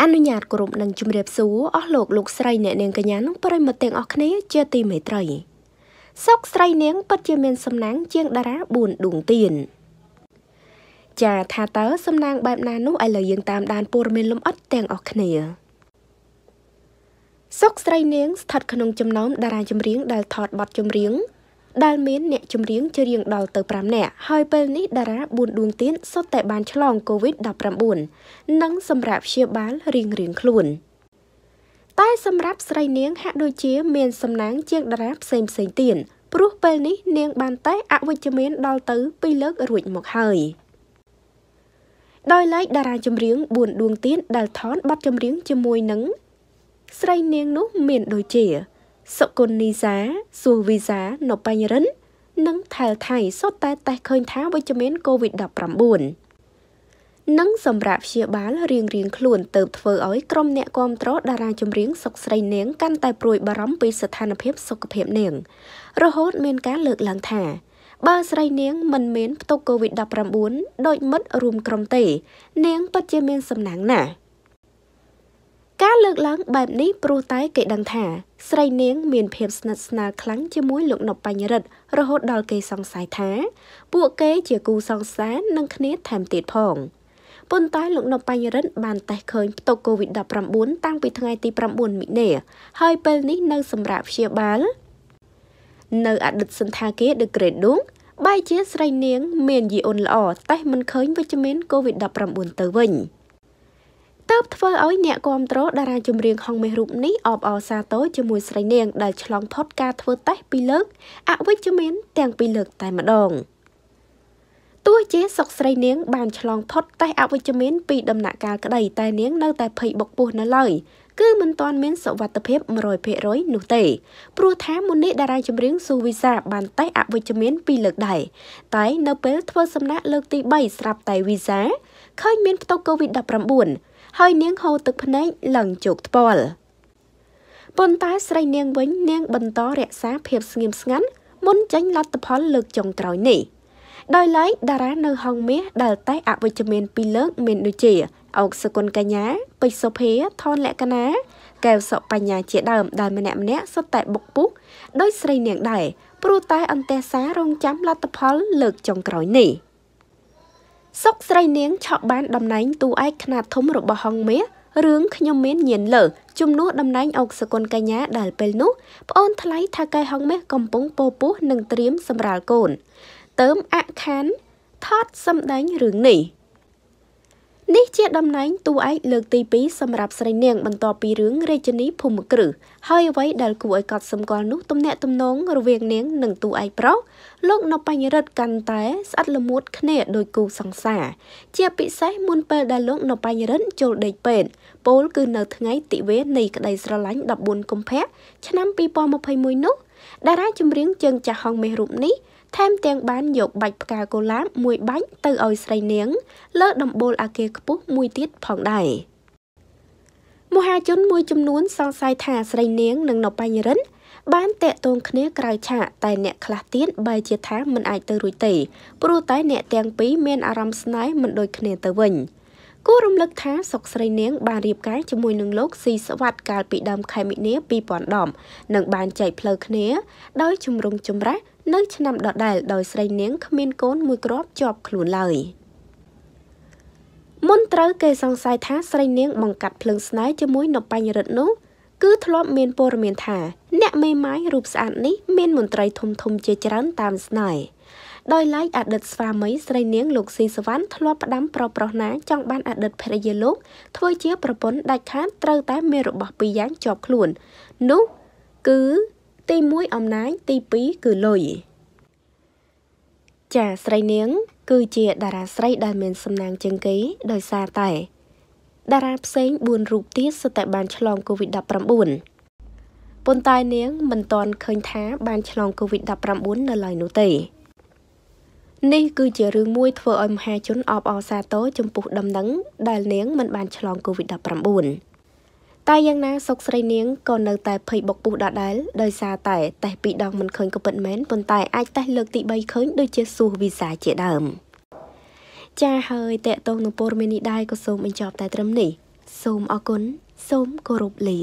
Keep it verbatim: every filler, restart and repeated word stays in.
ដែលមានអ្នកចម្រៀងជារៀងដល់ទៅ Sokonisa, Suvisa, Nopanyaran, nâng thảo thải sốt tay tay khơi tháo với chấm mến Covid đập rắm buồn. Nâng xâm rạp chia bán riêng riêng khuôn tợp vỡ ối krom nẹ quam tró đà ra chấm riêng sọc srei nén căn tay bụi bà rắm bị sật hàn phép sọc phép nén. Rồi hốt men cá lợt làng thả. Ba srei nén mần mến tốc Covid đập rắm buồn, đội mất rùm krom tể, nén bắt chấm mến xâm náng nả. Cá lực lắng bạp ní pro tái kệ đăng thả, srei nén miền phép snat snat kháng cho mối lượng nộp bài nhật rồi hốt đòi kê song sài thá, bộ kê chỉ cù song sá nâng khné thèm tiệt phòng. Bôn tái lượng nộp bài nhật bàn tay khơi tổ Covid đập rầm bốn tăng bị thay tì rầm buồn mỹ nẻ, hơi bên ní nâng sầm rạp chia bán. Nâng ạt đứt sân tha kế được kể đúng, bài chiếc srei nén miền dị ồn lỏ tay mình khơi với chấm mến Covid đập rầm buồn tới vinh. Tớp thơ ối nẹ gom tró đà ra chùm riêng hông mê rụp ní ọp ọ xa tố cho mùi srei nén đà chlong podcast thơ tách pi lợt, ạ với chùm mến tàng pi lợt tại mặt đòn. Tua chế sọc srei nén bàn chlong podcast ạ với chùm mến pi đâm nạ ca cả đầy tài nén nâu tài phẩy bọc buồn nó lời. Cứ mình toàn mến sọ vạt tập hiếp mà rồi phê rối nụ tể. Prua thá môn ní đà ra chùm riêng su visa bàn tay ạ với chùm mến pi lợt đẩy. Tái nâu bế thơ xâm nạ lợt tì bày srap tài visa. Khơi mến phô Covid đập rắm buồn. Hơi niếng hô tức phần ấy lần chụp bòl. Bồn tái srei niêng vĩnh niêng bần tó rẽ xá phép nghiêm ngắn, muốn tránh lát tập hóa lực chồng trói nỉ. Đôi lấy đà ra nơ hông mía đàl tay ạ với chùm mên pi lớt mên đôi chìa, ọc sơ quân ca nhá, bịch sô phế, thôn lẹ ca ná, kèo sọ bà nhà chĩa đờm đàn mẹ nẹm nẹ sốt tại bọc búc, đôi srei niêng đẩy, bù tay ăn tè xá rong chám lát tập hóa lực chồng trói nỉ. Sóc srei nén chọ bán đầm nánh tu ai khna thúng rộp bò hong mía, rướng khnyom mến nhiên lở, chùm nút đầm nánh ọc sơ con ca nhá đàl bèl nút, bọn thá lấy thá cây hong mía cầm bóng bố bố nâng triếm xâm rào cồn. Tớm ạ khán, thót xâm đánh rướng nỉ. Nít chiếc đầm nánh tu ai lược tì bí xâm rạp srei nén bằng tò bí rướng rê chân ní phùm cử, hơi vấy đàl cụ ơi cọt xâm con nút tùm nẹ tùm nóng rồi viên nén nâng tu ai bó. Lúc nó bánh rớt cắn tế, sát là mốt khné đôi cụ sẵn sả. Chia bị xáy muôn bờ đà lúc nó bánh rớt chôl đếch bền. Bốn cứ nở thử ngay tỷ vế này cả đầy sơ lánh đập buồn công phép, cho năm bị bò một hơi mùi nút. Đã ra chùm riêng chân chà hông mê rụm ní. Thêm tiền bán dọc bạch cà cô lám mùi bánh từ ôi srei nén. Lỡ đồng bồn à kê khúc mùi tiết phòng đài. Mùa hà chốn mùi chùm nún son sai thà srei nén nâng nó bánh rớt. Bán tệ tôn khné cài chạ tại nẹ khá tiến bài chia tháng mình ai tơ rủi tỷ, bố tái nẹ tàng bí men aram snáy mình đôi khné tơ vinh. Cú rung lực tháng sọc srei nén bà riêng cái cho mùi nâng lốt xì sọ vạt cà bị đâm khai mỹ nế bị bọn đỏm, nâng bàn chạy plơ khné, đói chùm rung chùm rác, nâng cho nằm đọt đài đòi srei nén khmên cốn mùi crop chọp khluồn lời. Môn trớ kê song sai tháng srei nén bằng cắt plâng snáy cho mùi nộp bánh rật nút. Cứ thọp miền bồ miền thả, nẹ mê mái rụp sạn ní miền môn trai thùm thùm chê chán tam sài. Đôi lái ạ đợt sva mấy srei nén lục xì sơ ván thọp đám pro pro ná trong ban ạ đợt phê dê lúc, thôi chia pro bốn đại khát trâu tái mê rụp bọc bì giáng chọp khuôn. Nú, cứ, ti muối ôm nái, ti bí cứ lồi. Chà srei nén, cứ chia đà ra srei đà miền xâm nàng chân ký, đôi xa tài. Đà ra xếng buồn rụp tiết sơ tại bàn chlong Covid đập rắm buồn. Bồn tài nén mình toàn khơi thá bàn chlong Covid đập rắm buồn nơ lời nụ tể. Ní cư chìa rương mùi thơ ôm hai chốn ọp ọ xa tố chùm bụt đâm nắng, đà nén mình bàn chlong Covid đập rắm buồn. Tài giang ná sọc srei nén còn nâng tài phây bọc bụt đá đáy, đời xa tài, tài bị đong mình khơi cơ bệnh mến, bồn tài ai tài lược tị bay khơi đôi chê xu vì xa chĩa đàm. Chà hơi tệ tôn nụ bồn mê nị đai có số mình chọc tài trâm nỉ. សូមអរគុណសូមគោរពលា